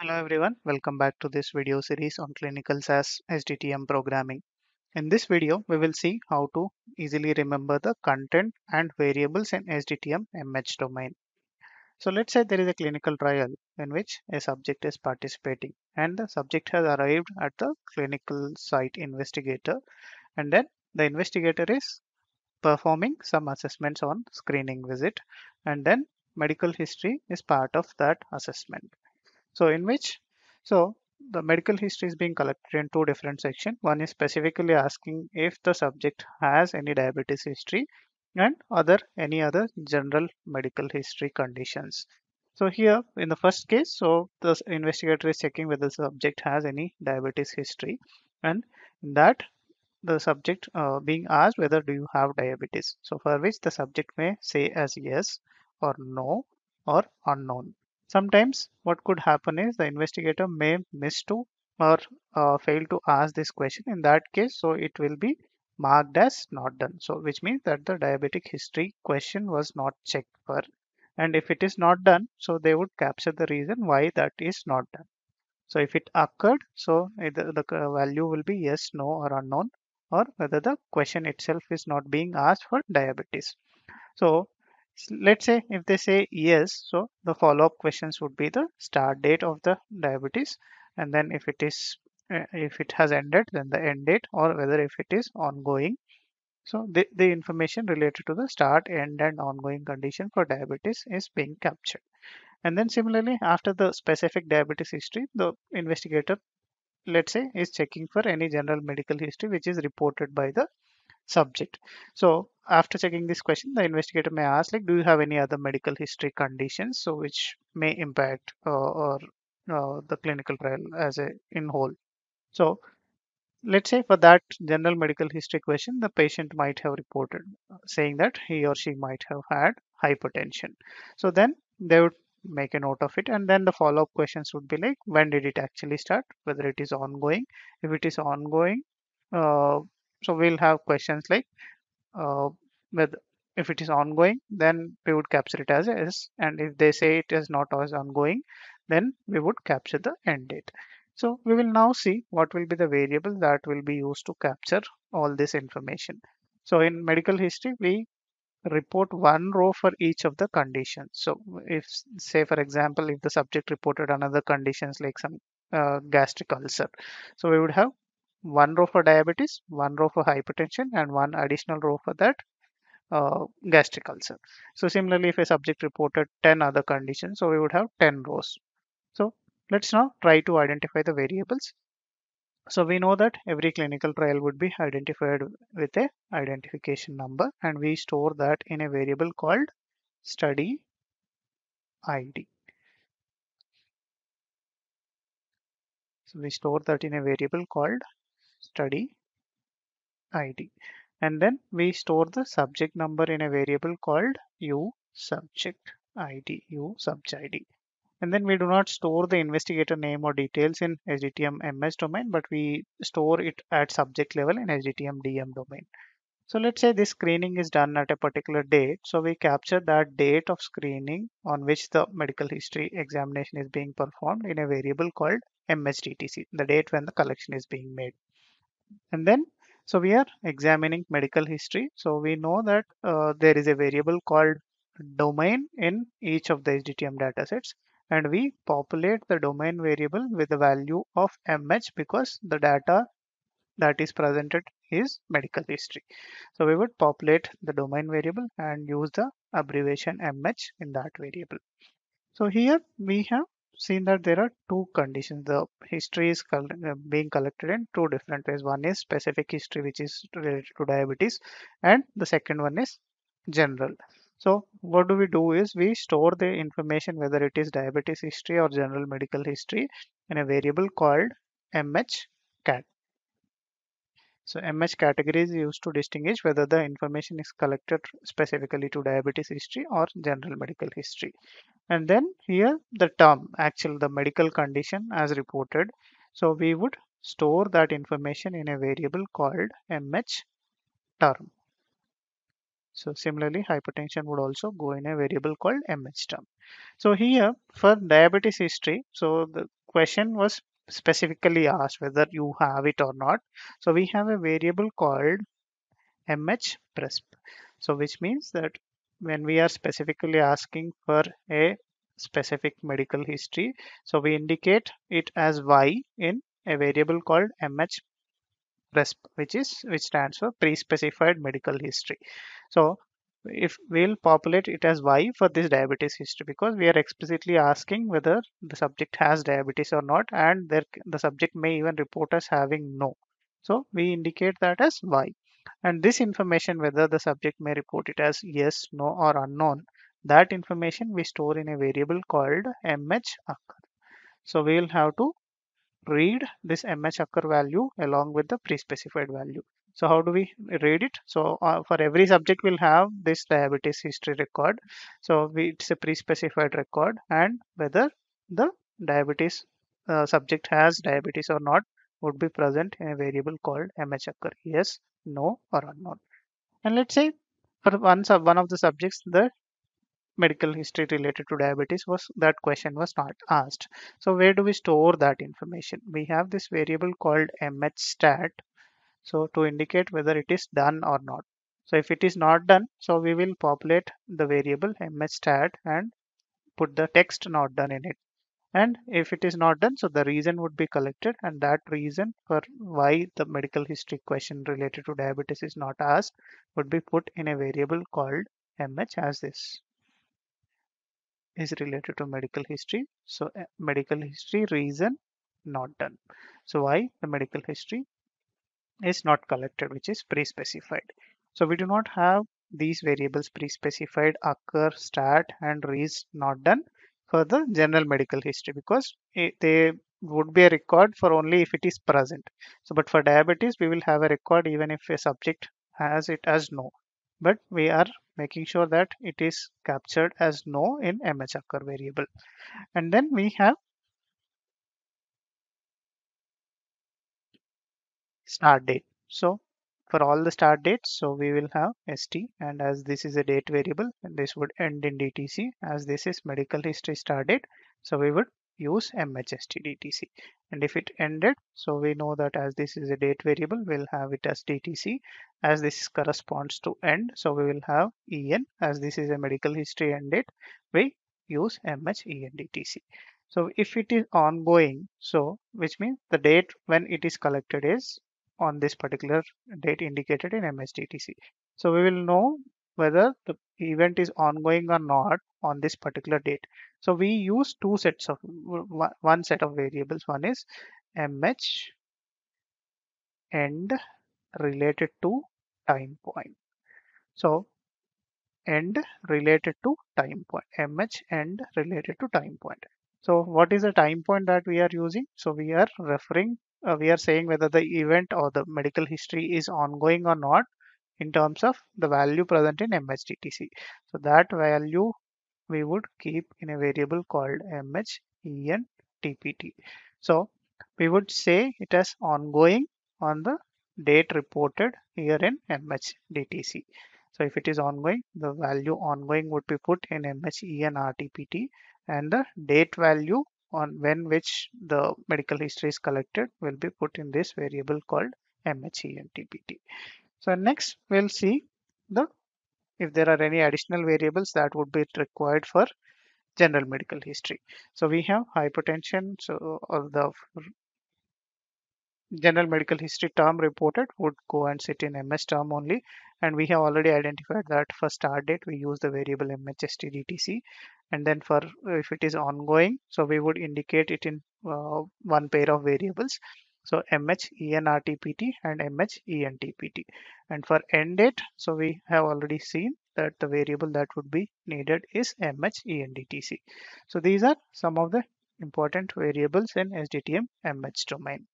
Hello everyone, welcome back to this video series on clinical SAS SDTM programming. In this video, we will see how to easily remember the content and variables in SDTM MH domain. So let's say there is a clinical trial in which a subject is participating and the subject has arrived at the clinical site investigator, and then the investigator is performing some assessments on screening visit, and then medical history is part of that assessment. So the medical history is being collected in two different sections. One is specifically asking if the subject has any diabetes history and any other general medical history conditions. So here in the first case, so the investigator is checking whether the subject has any diabetes history, and that the subject being asked whether do you have diabetes. So for which the subject may say as yes or no or unknown. Sometimes what could happen is the investigator may miss to or fail to ask this question. In that case, so it will be marked as not done. So which means that the diabetic history question was not checked for. And if it is not done, so they would capture the reason why that is not done. So if it occurred, so either the value will be yes, no or unknown, or whether the question itself is not being asked for diabetes. So let's say if they say yes, so the follow-up questions would be the start date of the diabetes, and then if it has ended, then the end date, or whether if it is ongoing. So the information related to the start, end and ongoing condition for diabetes is being captured. And then similarly, after the specific diabetes history, the investigator, let's say, is checking for any general medical history which is reported by the subject. So after checking this question, the investigator may ask, like, do you have any other medical history conditions, so which may impact the clinical trial as a in whole. So let's say for that general medical history question, the patient might have reported saying that he or she might have had hypertension. So then they would make a note of it, and then the follow-up questions would be like, when did it actually start, whether it is ongoing. If it is ongoing, so we'll have questions like whether if it is ongoing, then we would capture it as is, and if they say it is not as ongoing, then we would capture the end date. So we will now see what will be the variable that will be used to capture all this information. So in medical history, we report one row for each of the conditions. So if, say for example, if the subject reported another conditions like some gastric ulcer, so we would have one row for diabetes, one row for hypertension, and one additional row for that gastric ulcer. So similarly, if a subject reported 10 other conditions, so we would have 10 rows. So let's now try to identify the variables. So we know that every clinical trial would be identified with a identification number, and we store that in a variable called Study ID. So we store that in a variable called Study ID, and then we store the subject number in a variable called USUBJID. And then we do not store the investigator name or details in SDTM MS domain, but we store it at subject level in SDTM DM domain. So let's say this screening is done at a particular date. So we capture that date of screening on which the medical history examination is being performed in a variable called MHTTC, the date when the collection is being made. And then, so we are examining medical history. So we know that there is a variable called domain in each of the SDTM datasets, and we populate the domain variable with the value of MH because the data that is presented is medical history. So we would populate the domain variable and use the abbreviation MH in that variable. So here we have seen that there are two conditions. The history is being collected in two different ways. One is specific history, which is related to diabetes, and the second one is general. So what do we do is we store the information, whether it is diabetes history or general medical history, in a variable called MHCAT. So MH category is used to distinguish whether the information is collected specifically to diabetes history or general medical history. And then here the term, actually the medical condition as reported. So we would store that information in a variable called MHTERM. So similarly, hypertension would also go in a variable called MHTERM. So here for diabetes history, so the question was specifically asked whether you have it or not. So we have a variable called MHPRESP. So which means that when we are specifically asking for a specific medical history, so we indicate it as Y in a variable called MHPRESP, which stands for pre-specified medical history. So if we'll populate it as Y for this diabetes history, because we are explicitly asking whether the subject has diabetes or not, and the subject may even report as having no. So we indicate that as Y, and this information, whether the subject may report it as yes, no, or unknown, that information we store in a variable called MHOCCUR. So we will have to read this MHOCCUR value along with the pre-specified value. So how do we read it? So for every subject we'll have this diabetes history record. So it's a pre-specified record, and whether the diabetes subject has diabetes or not would be present in a variable called MHOCCUR, yes, no, or unknown. And let's say for one of the subjects, the medical history related to diabetes was, that question was not asked. So where do we store that information? We have this variable called MHSTAT, so to indicate whether it is done or not. So if it is not done, so we will populate the variable MHSTAT and put the text not done in it. And if it is not done, so the reason would be collected, and that reason for why the medical history question related to diabetes is not asked would be put in a variable called MH, as this is related to medical history. So medical history reason not done. So why the medical history is not collected, which is pre-specified. So we do not have these variables pre-specified, occur, start, and reason not done for the general medical history, because they would be a record for only if it is present. So but for diabetes we will have a record even if a subject has it as no, but we are making sure that it is captured as no in MHOCCUR variable. And then we have start date. So for all the start dates, so we will have ST, and as this is a date variable, and this would end in DTC, as this is medical history start date, so we would use MHSTDTC. And if it ended, so we know that as this is a date variable, we'll have it as DTC, as this corresponds to end, so we will have EN, as this is a medical history end date, we use MHENDTC. So if it is ongoing, so which means the date when it is collected is on this particular date indicated in MHDTC. So we will know whether the event is ongoing or not on this particular date. So we use two sets of, one set of variables. One is MH end related to time point. So end related to time point, MH end related to time point. So what is the time point that we are using? So we are referring, we are saying whether the event or the medical history is ongoing or not in terms of the value present in MHTTC. So that value we would keep in a variable called MHENTPT. So we would say it as ongoing on the date reported here in MHDTC. So if it is ongoing, the value ongoing would be put in MHENRTPT, and the date value on when which the medical history is collected will be put in this variable called MHENTPT. So next we'll see if there are any additional variables that would be required for general medical history. So we have hypertension, so of the general medical history term reported would go and sit in MS term only, and we have already identified that for start date we use the variable MHSTDTC, and then for if it is ongoing, so we would indicate it in one pair of variables, so MHENRTPT and MHENTPT. And for end date, so we have already seen that the variable that would be needed is MHENDTC. So these are some of the important variables in SDTM MH domain.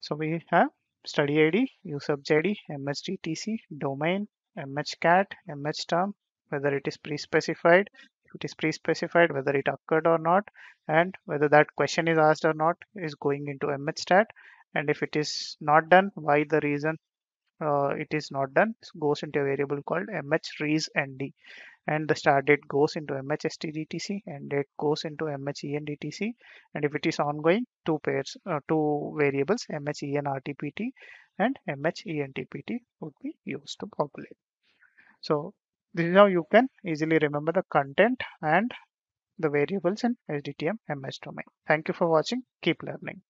So we have study ID, USUBJID, MHDTC, domain, MHCAT, MHTERM, whether it is pre-specified, if it is pre-specified, whether it occurred or not, and whether that question is asked or not is going into MHSTAT, and if it is not done, why the reason it is not done, it goes into a variable called MHREASND. and the start date goes into MHSTDTC and date goes into MHENDTC. And if it is ongoing, two variables MHENRTPT and MHENTPT would be used to populate. So this is how you can easily remember the content and the variables in SDTM MS domain. Thank you for watching. Keep learning.